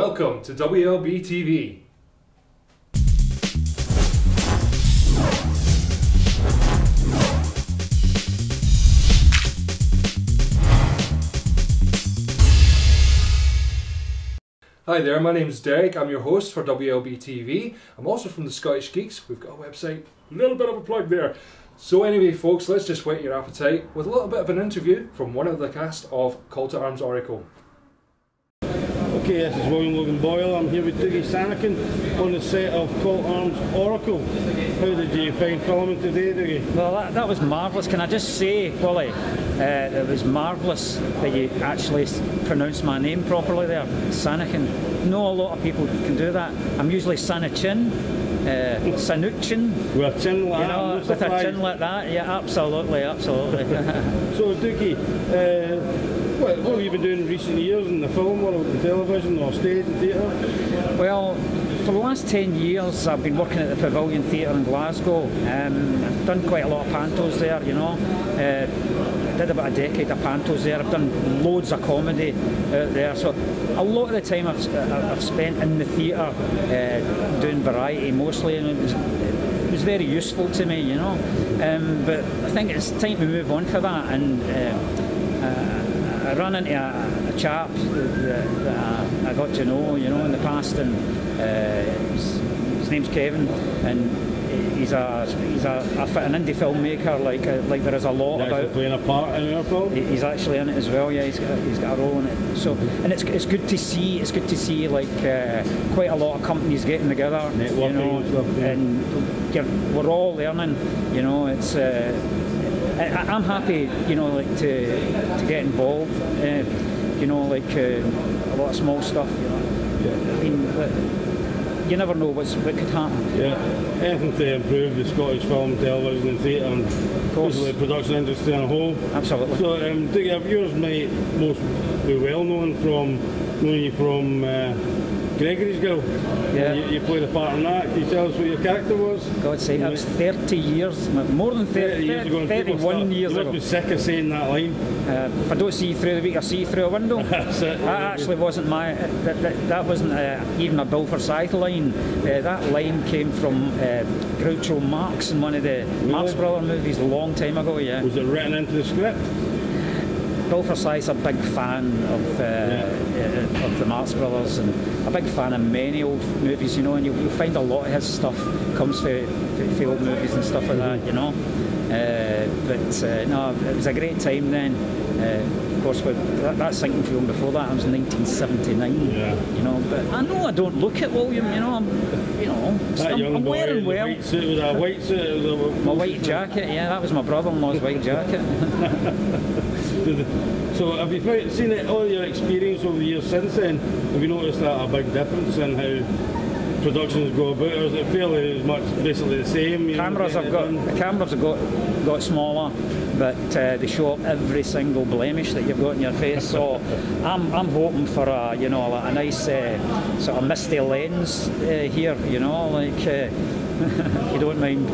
Welcome to WLB TV. Hi there, my name's Derek, I'm your host for WLB TV. I'm also from the Scottish Geeks. We've got a website, a little bit of a plug there. So anyway folks, let's just whet your appetite with a little bit of an interview from one of the cast of Call to Arms: Oracle. Okay, this is William Logan Boyle. I'm here with Dougie Sannachan on the set of Call to Arms: Oracle. How did you find filming today, Dougie? Well, that was marvellous. Can I just say, Polly, it was marvellous that you actually pronounced my name properly there, Sannachan. Not a lot of people can do that. I'm usually Sannachan. Sannachan. With a chin like that. With a chin like that, yeah, absolutely, absolutely. So, Dougie, what have you been doing in recent years in the film world, in television or stage and theatre? Well, for the last 10 years I've been working at the Pavilion Theatre in Glasgow. I've done quite a lot of pantos there, you know. Did about a decade of pantos there. I've done loads of comedy out there, so a lot of the time I've spent in the theatre doing variety mostly, and it was very useful to me, you know. But I think it's time to move on for that, and I ran into a chap that I got to know, you know, in the past, and his name's Kevin, and he's an indie filmmaker, like there is a lot about playing a part in our film. He's actually in it as well. Yeah, he's got a role in it. So, and it's good to see like quite a lot of companies getting together, networking, you know, and we're all learning. You know, it's I'm happy, you know, like to get involved. You know, like a lot of small stuff. You know, yeah. I mean. You never know what could happen. Yeah, anything to improve the Scottish film, television and theatre, and the production industry as a whole. Absolutely. So, Dougie, yours might most be well known from knowing you from Gregory's Girl. Yeah. You played a part in that. Can you tell us what your character was? God's sake, that was 30 years, more than 30 years ago. 31 years ago. You must be sick of saying that line. If I don't see you through the week, I see you through a window. That's it. That actually wasn't my, that wasn't even a Bill Forsyth line. That line came from Groucho Marx in one of the Marx Brothers movies a long time ago, yeah. Was it written into the script? Bill Forsyth's a big fan of the Marx Brothers, and a big fan of many old movies, you know, and you'll find a lot of his stuff comes from old movies and stuff like that, you know. No, it was a great time then. Of course, that second film before that, I was in 1979, yeah. You know, but I know I don't look at William, you know, I'm wearing well. My white jacket, yeah, that was my brother-in-law's white jacket. So have you seen it, all your experience over the years since then, have you noticed that a big difference in how productions go about, or is it fairly much basically the same? You cameras know, the cameras have got smaller, but they show up every single blemish that you've got in your face. So I'm hoping for a, you know, a nice sort of misty lens here, you know, like. You don't mind.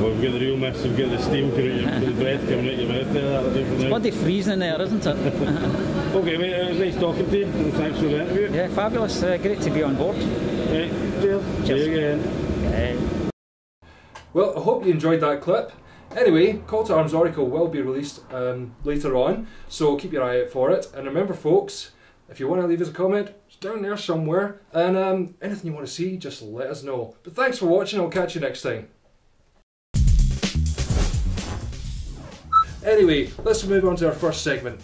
Well, we've got the real mess, we've got the steam coming out your breath coming out your mouth there. It's bloody freezing in there, isn't it? Okay, mate, it was nice talking to you, and thanks for the interview. Yeah, fabulous. Great to be on board. Right, cheers. Cheers. See you again. Well, I hope you enjoyed that clip. Anyway, Call to Arms: Oracle will be released later on, so keep your eye out for it. And remember folks, if you want to leave us a comment, it's down there somewhere. And anything you want to see, just let us know. But thanks for watching, I'll catch you next time. Anyway, let's move on to our first segment.